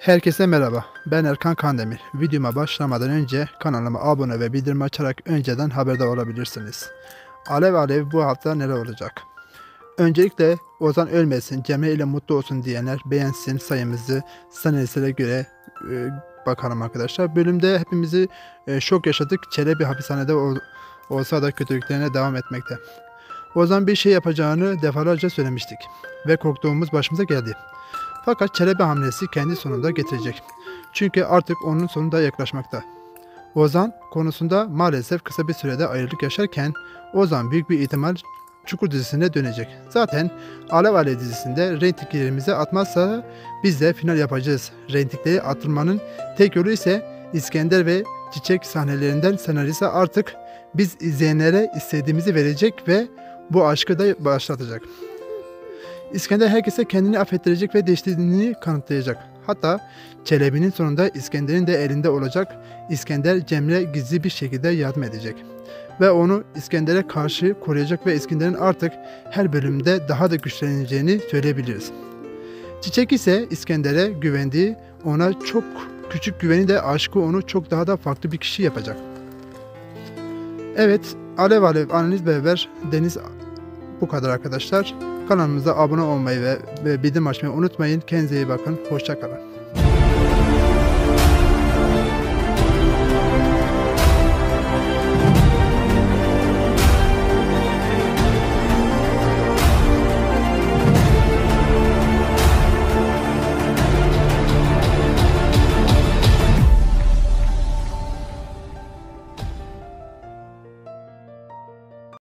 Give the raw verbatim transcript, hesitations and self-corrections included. Herkese merhaba, ben Erkan Kandemir. Videoma başlamadan önce kanalıma abone ve bildirim açarak önceden haberdar olabilirsiniz. Alev alev bu hafta neler olacak? Öncelikle Ozan ölmesin, Cemre ile mutlu olsun diyenler beğensin sayımızı senesine göre e, bakalım arkadaşlar. Bölümde hepimizi e, şok yaşadık. Çelebi hapishanede ol, olsa da kötülüklerine devam etmekte. Ozan bir şey yapacağını defalarca söylemiştik ve korktuğumuz başımıza geldi. Fakat Çelebi hamlesi kendi sonunda getirecek. Çünkü artık onun sonunda yaklaşmakta. Ozan konusunda maalesef kısa bir sürede ayrılık yaşarken Ozan büyük bir ihtimal Çukur dizisine dönecek. Zaten Alev Alev dizisinde reytinglerimizi atmazsa biz de final yapacağız. Reytingleri atılmanın tek yolu ise İskender ve Çiçek sahnelerinden senaryosu artık biz izleyenlere istediğimizi verecek ve bu aşkı da başlatacak. İskender herkese kendini affettirecek ve değiştirdiğini kanıtlayacak. Hatta Çelebi'nin sonunda İskender'in de elinde olacak. İskender Cemre gizli bir şekilde yardım edecek. Ve onu İskender'e karşı koruyacak ve İskender'in artık her bölümde daha da güçleneceğini söyleyebiliriz. Çiçek ise İskender'e güvendiği, ona çok küçük güveni de aşkı onu çok daha da farklı bir kişi yapacak. Evet, Alev Alev analiz beraber Deniz bu kadar arkadaşlar. Kanalımıza abone olmayı ve bildirim açmayı unutmayın. Kendinize iyi bakın. Hoşça kalın.